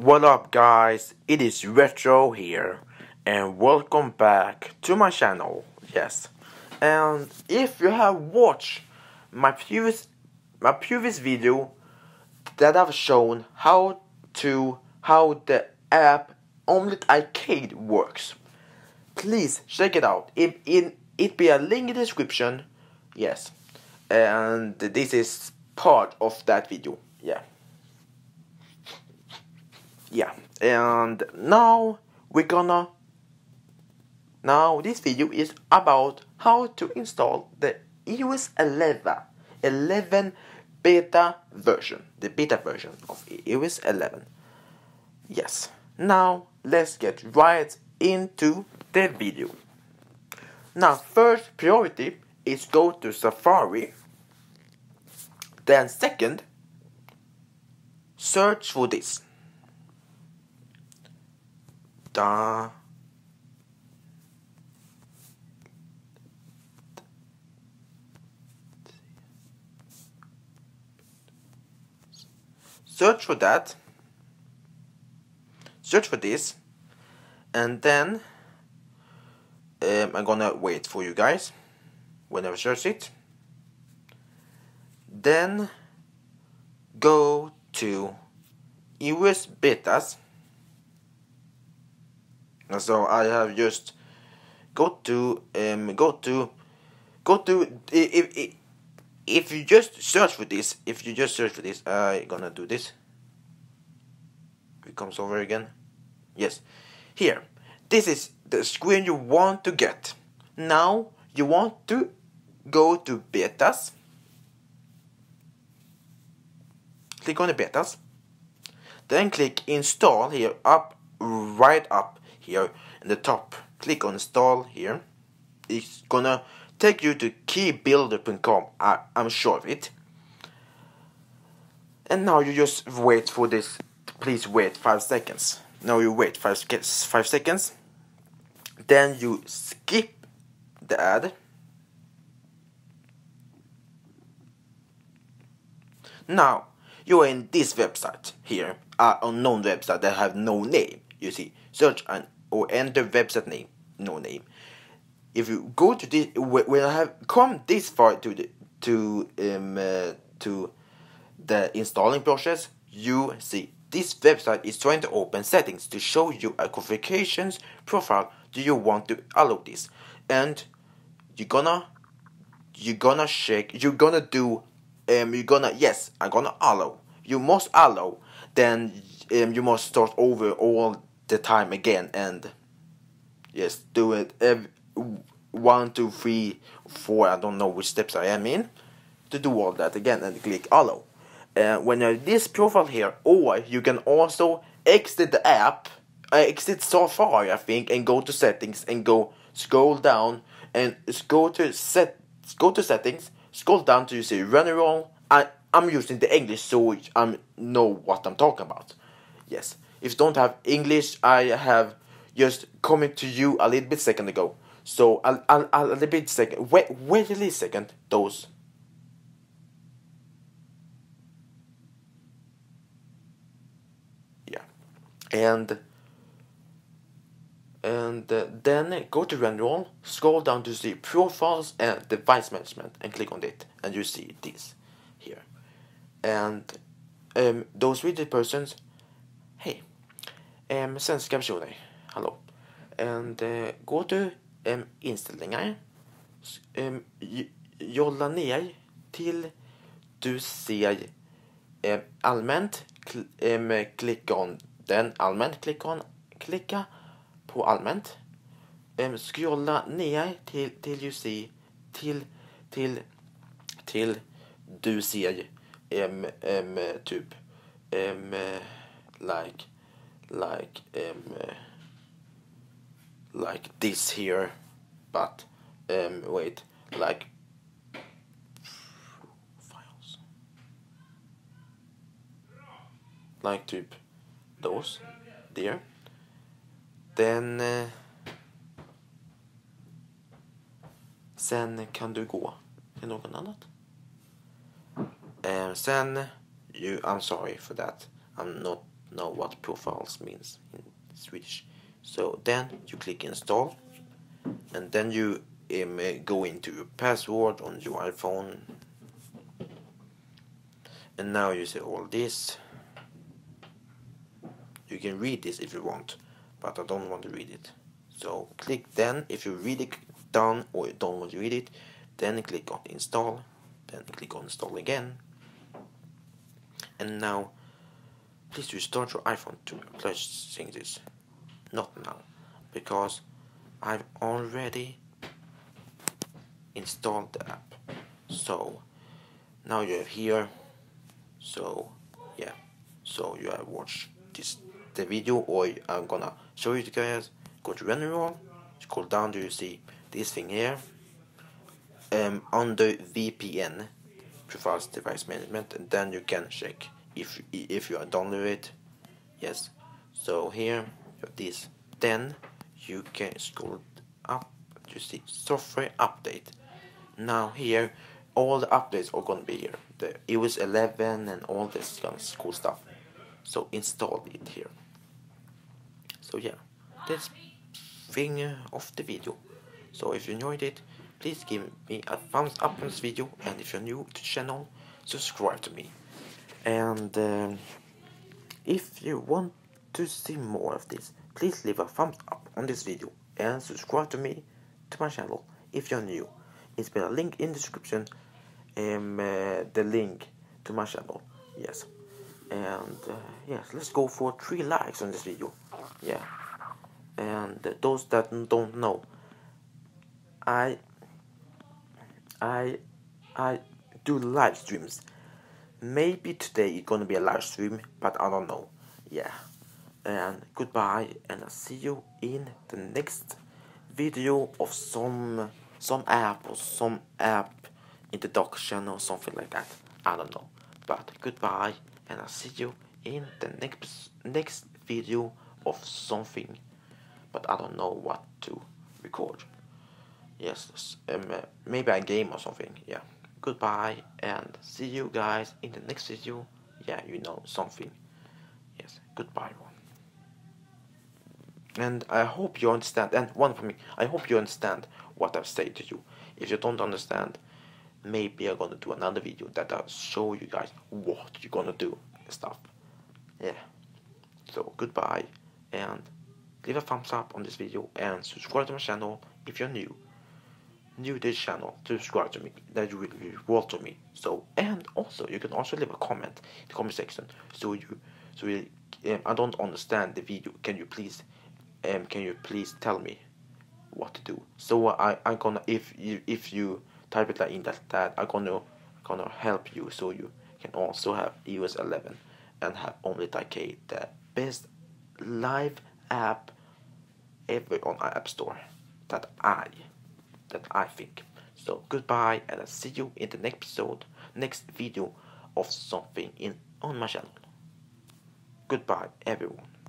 What up guys, it is Retro here and welcome back to my channel. Yes, and if you have watched my previous video that I've shown how the app Omlet Arcade works, please check it out. It be a link in the description. Yes, and this is part of that video. Yeah, and now this video is about how to install the iOS 11 beta version, the beta version of iOS 11. Yes, now let's get right into the video. Now first priority is go to Safari, then second search for this. Search for that. Search for this, and then I'm gonna wait for you guys whenever I search it. Then go to iOS betas. So I have just if you just search for this, I'm gonna do this. It comes over again. Yes, here. This is the screen you want to get. Now you want to go to betas. Click on the betas. Then click install here right up. Here in the top, click on install here. It's gonna take you to keybuilder.com, I'm sure of it. And now you just wait for this. Please wait 5 seconds. Now you wait 5 seconds. Then you skip the ad. Now you're in this website here, an unknown website that have no name. You see, search and or enter website name, no name. If you go to this, when I have come this far to the installing process, you see this website is trying to open settings to show you a configurations profile. Do you want to allow this? And you're gonna check. Yes, I'm gonna allow. You must allow. Then you must start over all the time again, and yes, do it every 1, 2, 3, 4. I don't know which steps I am in to do all that again, and click allow. And when you're this profile here, or you can also exit the app, exit Safari, I think, and go to settings and go scroll down and go to settings, scroll down to you see General. I'm using the English, so I know what I'm talking about. Yes. If you don't have English, I have just coming to you a little bit second ago. So a little bit second. Wait a little second. Those. Yeah. And then go to General, scroll down to see Profiles and Device Management, and click on it, and you see this here. And those reading persons. Hej, svenska personer, hallå. Gå till inställningar, jolla ner till du ser allmänt, klicka on den allmänt, klicka på allmänt, scrolla ner till you see, till du ser typ like this here, but wait, like files, like type those there. Then sen kan du gå till någon annat. Sen you, I'm sorry for that. I'm not know what profiles means in Swedish. So then you click install, and then you go into your password on your iPhone, and now you see all this. You can read this if you want, but I don't want to read it. So click then if you read it done, or you don't want to read it, then click on install, then click on install again. And now please restart your iPhone to apply changes. Not now, because I've already installed the app. So now you're here. So yeah, so you have watched the video, or I'm gonna show you guys. Go to general, scroll down to see this thing here. Under VPN, provides device management, and then you can check if you are done with it. Yes. So here you have this. Then you can scroll up to see software update. Now here all the updates are gonna be here. The iOS 11 and all this kind of cool stuff. So install it here. So yeah, that's thing of the video. So if you enjoyed it, please give me a thumbs up on this video, and if you're new to the channel, subscribe to me. And if you want to see more of this, please leave a thumbs up on this video and subscribe to me, to my channel, if you're new. It's been a link in the description, the link to my channel, yes. And yes, let's go for 3 likes on this video, yeah. And those that don't know, I do live streams. Maybe today it's gonna be a live stream, but I don't know. Yeah. And goodbye, and I'll see you in the next video of some app or some app introduction or something like that. I don't know. But goodbye, and I'll see you in the next video of something, but I don't know what to record. Yes, maybe a game or something, yeah. Goodbye, and see you guys in the next video. Yeah, you know, something. Yes, goodbye, everyone. And I hope you understand, and one for me, I hope you understand what I've said to you. If you don't understand, maybe I'm gonna do another video that I'll show you guys what you're gonna do and stuff. Yeah, so goodbye, and leave a thumbs up on this video, and subscribe to my channel if you're new this channel, to subscribe to me, that you will be reward to me. So, and also you can also leave a comment in the comment section. I don't understand the video, can you please tell me what to do? So I'm gonna, if you type it like in that I'm gonna help you, so you can also have iOS 11 and have Omlet Arcade, the best live app ever on our app store that I think. So goodbye, and I'll see you in the next video of something on my channel. Goodbye, everyone.